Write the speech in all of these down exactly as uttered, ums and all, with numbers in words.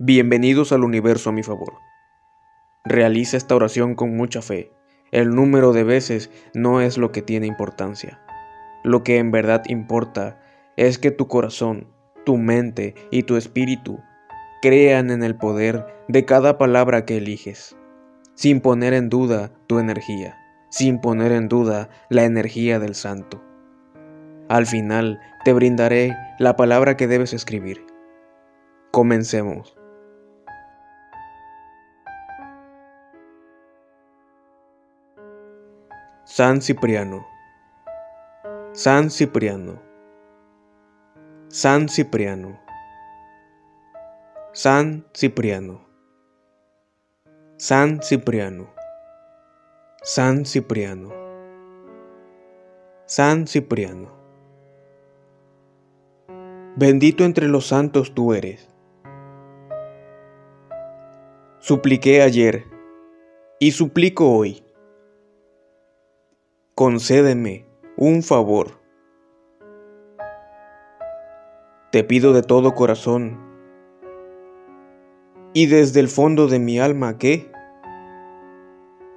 Bienvenidos al universo a mi favor. Realiza esta oración con mucha fe. El número de veces no es lo que tiene importancia. Lo que en verdad importa es que tu corazón, tu mente y tu espíritu crean en el poder de cada palabra que eliges, sin poner en duda tu energía, sin poner en duda la energía del santo. Al final te brindaré la palabra que debes escribir. Comencemos. San Cipriano, San Cipriano, San Cipriano, San Cipriano, San Cipriano, San Cipriano, San Cipriano. Bendito entre los santos tú eres. Supliqué ayer y suplico hoy. Concédeme un favor. Te pido de todo corazón y desde el fondo de mi alma que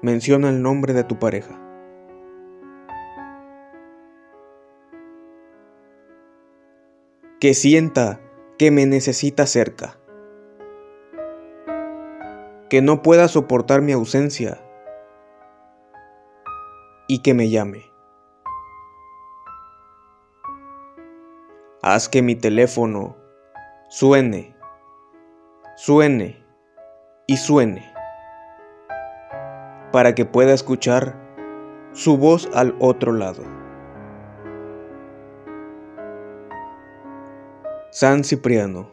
menciona el nombre de tu pareja. Que sienta que me necesita cerca. Que no pueda soportar mi ausencia y que me llame. Haz que mi teléfono suene, suene y suene, para que pueda escuchar su voz al otro lado. San Cipriano,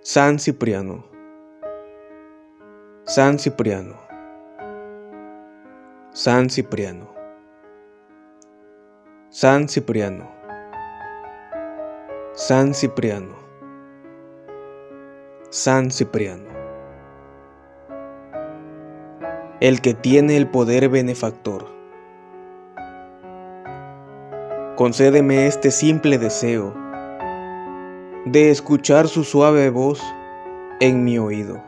San Cipriano, San Cipriano, San Cipriano, San Cipriano, San Cipriano, San Cipriano. El que tiene el poder benefactor, concédeme este simple deseo de escuchar su suave voz en mi oído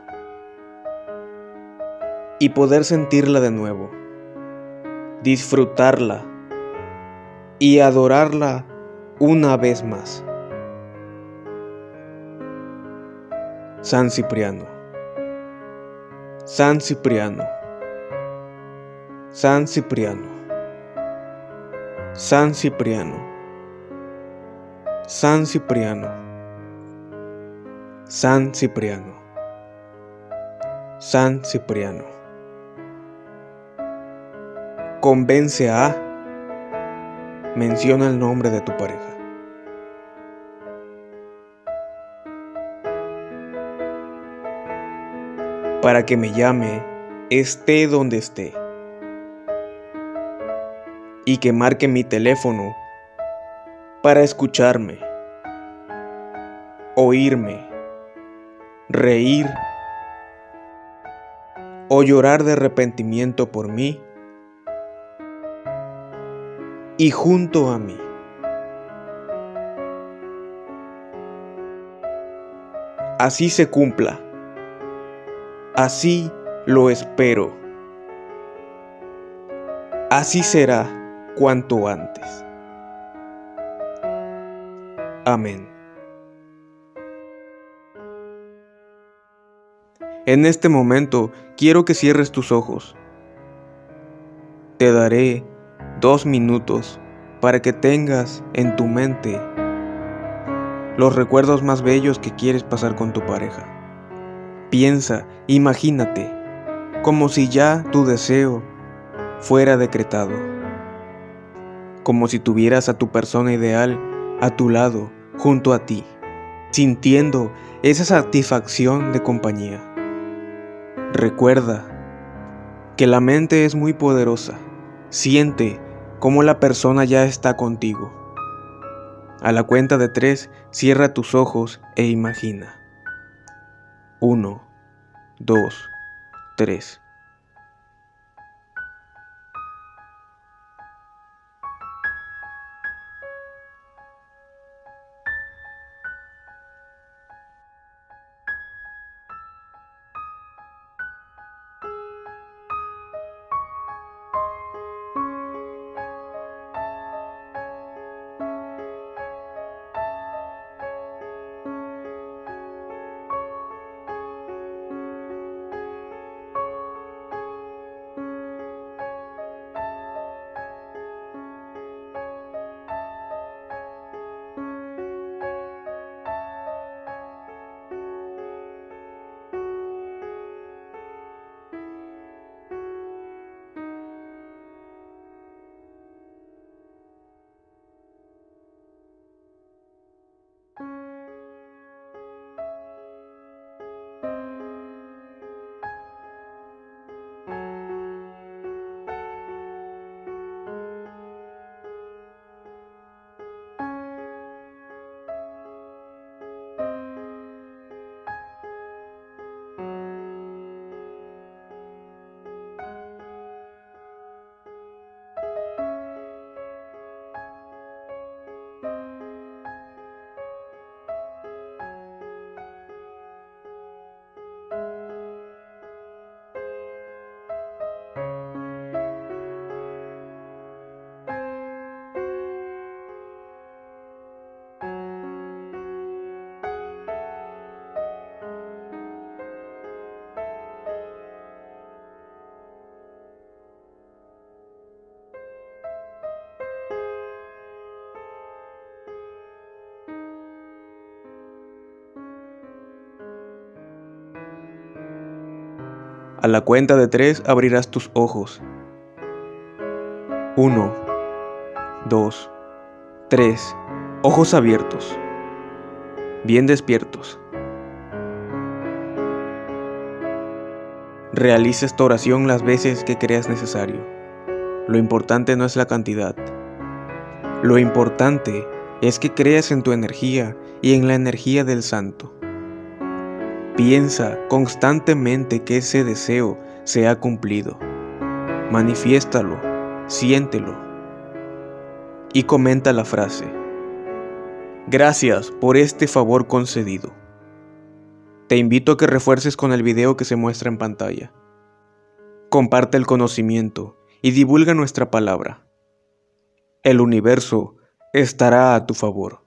y poder sentirla de nuevo. Disfrutarla y adorarla una vez más. San Cipriano, San Cipriano, San Cipriano, San Cipriano, San Cipriano, San Cipriano, San Cipriano. Convence a, menciona el nombre de tu pareja. Para que me llame, esté donde esté. Y que marque mi teléfono para escucharme, oírme, reír o llorar de arrepentimiento por mí. Y junto a mí. Así se cumpla. Así lo espero. Así será cuanto antes. Amén. En este momento quiero que cierres tus ojos. Te daré dos minutos para que tengas en tu mente los recuerdos más bellos que quieres pasar con tu pareja. Piensa, imagínate, como si ya tu deseo fuera decretado, como si tuvieras a tu persona ideal a tu lado, junto a ti, sintiendo esa satisfacción de compañía. Recuerda que la mente es muy poderosa. Siente cómo la persona ya está contigo. A la cuenta de tres, cierra tus ojos e imagina. Uno, dos, tres. A la cuenta de tres abrirás tus ojos. Uno, dos, tres. Ojos abiertos. Bien despiertos. Realiza esta oración las veces que creas necesario. Lo importante no es la cantidad. Lo importante es que creas en tu energía y en la energía del santo. Piensa constantemente que ese deseo se ha cumplido. Manifiéstalo, siéntelo y comenta la frase: gracias por este favor concedido. Te invito a que refuerces con el video que se muestra en pantalla. Comparte el conocimiento y divulga nuestra palabra. El universo estará a tu favor.